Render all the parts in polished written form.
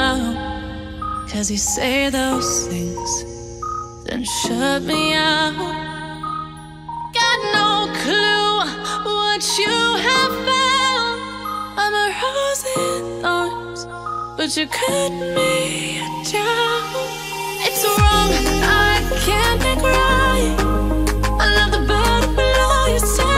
now. 'Cause you say those things, then shut me out. Got no clue what you have found. I'm a rose in thorns, but you cut me down. It's wrong, I can't think right. I love the bottom below your side.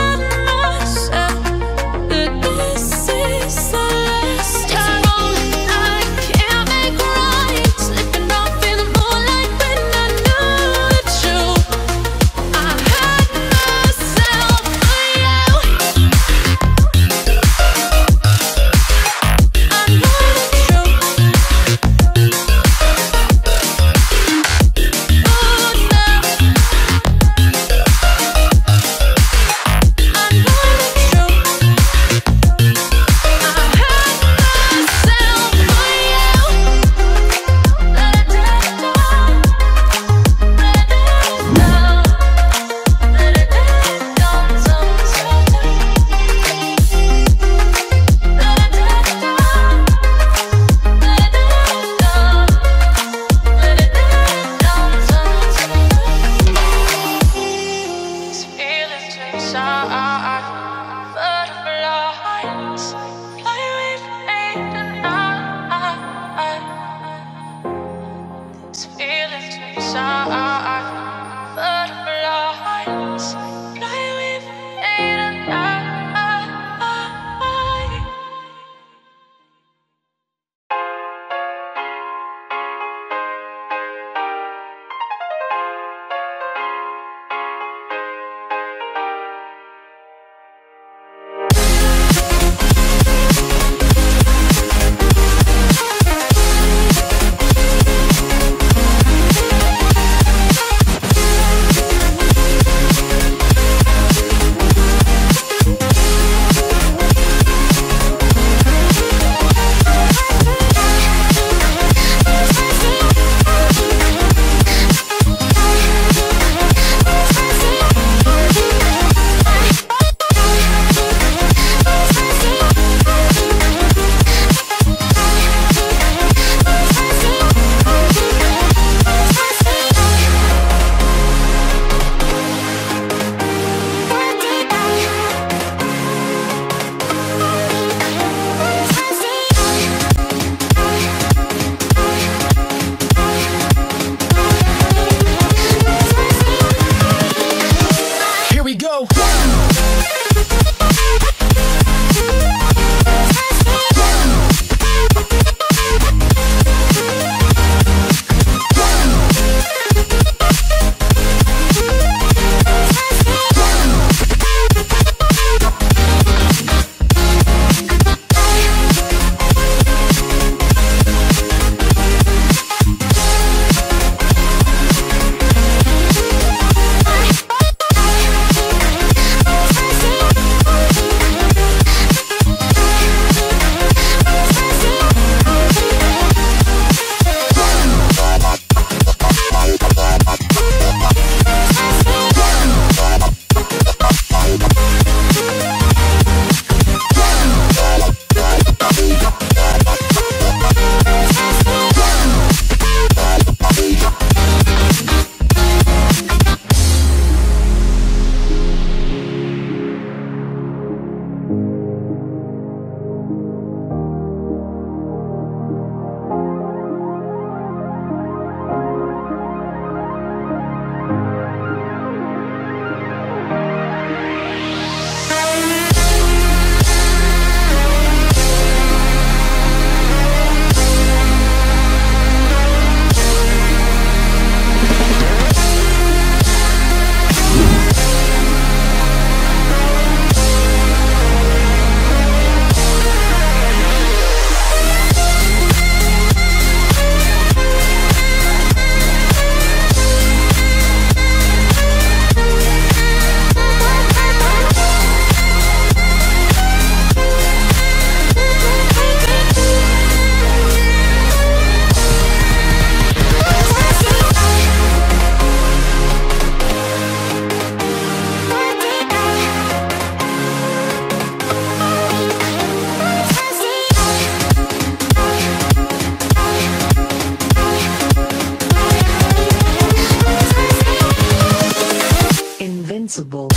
sensible.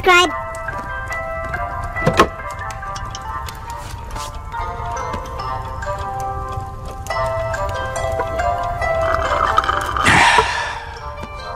Subscribe.